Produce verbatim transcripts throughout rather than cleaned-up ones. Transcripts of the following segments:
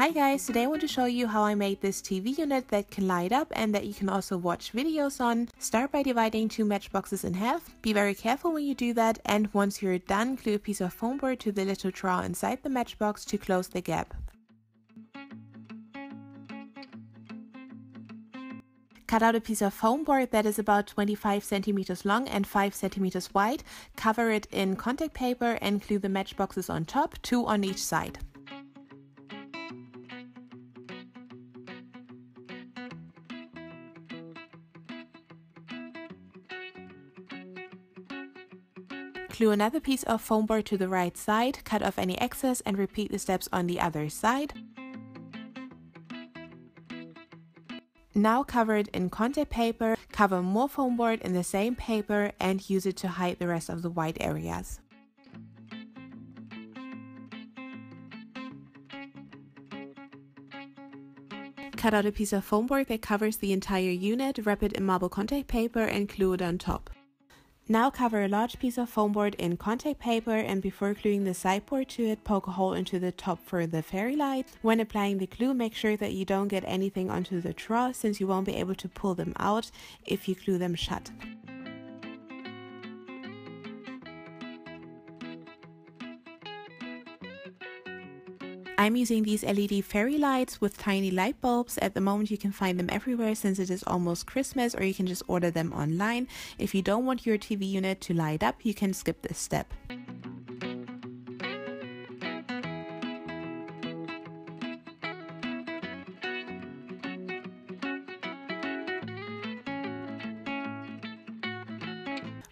Hi guys, today I want to show you how I made this T V unit that can light up and that you can also watch videos on. Start by dividing two matchboxes in half. Be very careful when you do that, and once you're done, glue a piece of foam board to the little drawer inside the matchbox to close the gap. Cut out a piece of foam board that is about twenty-five centimeters long and five centimeters wide, cover it in contact paper and glue the matchboxes on top, two on each side. Glue another piece of foam board to the right side, cut off any excess and repeat the steps on the other side. Now cover it in contact paper, cover more foam board in the same paper and use it to hide the rest of the white areas. Cut out a piece of foam board that covers the entire unit, wrap it in marble contact paper and glue it on top. Now cover a large piece of foam board in contact paper and before gluing the sideboard to it, poke a hole into the top for the fairy light. When applying the glue, make sure that you don't get anything onto the drawer since you won't be able to pull them out if you glue them shut. I'm using these L E D fairy lights with tiny light bulbs. At the moment you can find them everywhere since it is almost Christmas, or you can just order them online. If you don't want your T V unit to light up, you can skip this step.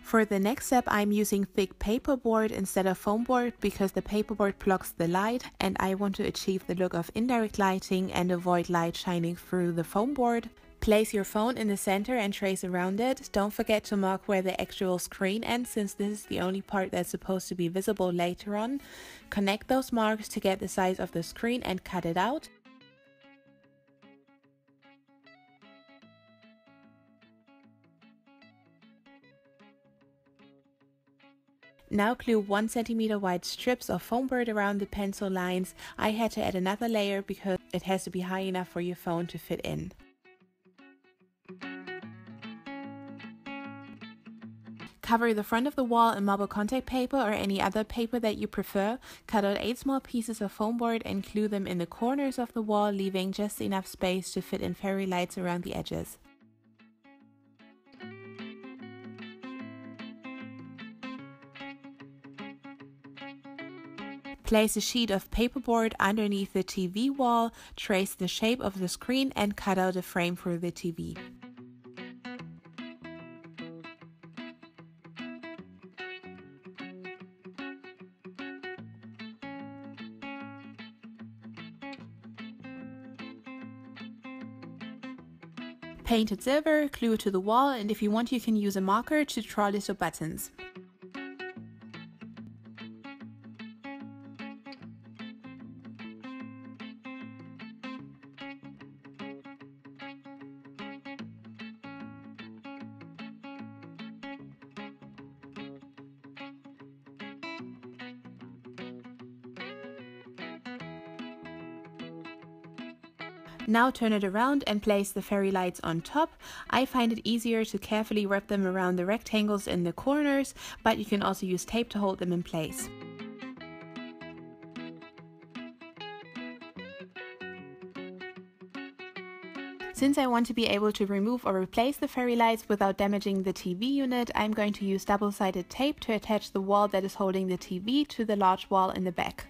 For the next step, I'm using thick paperboard instead of foam board because the paperboard blocks the light and I want to achieve the look of indirect lighting and avoid light shining through the foam board. Place your phone in the center and trace around it. Don't forget to mark where the actual screen ends since this is the only part that's supposed to be visible later on. Connect those marks to get the size of the screen and cut it out. Now glue one centimeter wide strips of foam board around the pencil lines. I had to add another layer because it has to be high enough for your phone to fit in. Cover the front of the wall in marble contact paper or any other paper that you prefer. Cut out eight small pieces of foam board and glue them in the corners of the wall, leaving just enough space to fit in fairy lights around the edges. Place a sheet of paperboard underneath the T V wall, trace the shape of the screen and cut out a frame for the T V. Paint it silver, glue it to the wall, and if you want you can use a marker to draw little buttons. Now turn it around and place the fairy lights on top. I find it easier to carefully wrap them around the rectangles in the corners, but you can also use tape to hold them in place. Since I want to be able to remove or replace the fairy lights without damaging the T V unit, I'm going to use double-sided tape to attach the wall that is holding the T V to the large wall in the back.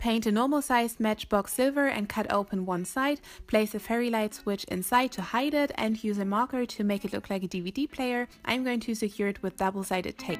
Paint a normal-sized matchbox silver and cut open one side, place a fairy light switch inside to hide it and use a marker to make it look like a D V D player. I'm going to secure it with double-sided tape.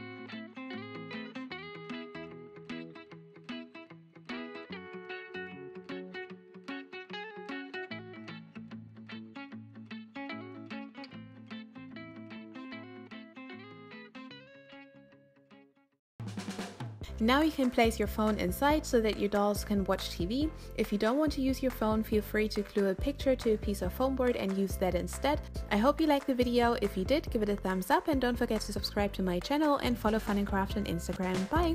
Now you can place your phone inside so that your dolls can watch T V. If you don't want to use your phone, feel free to glue a picture to a piece of foam board and use that instead. I hope you liked the video. If you did, give it a thumbs up and don't forget to subscribe to my channel and follow Fun and Craft on Instagram. Bye!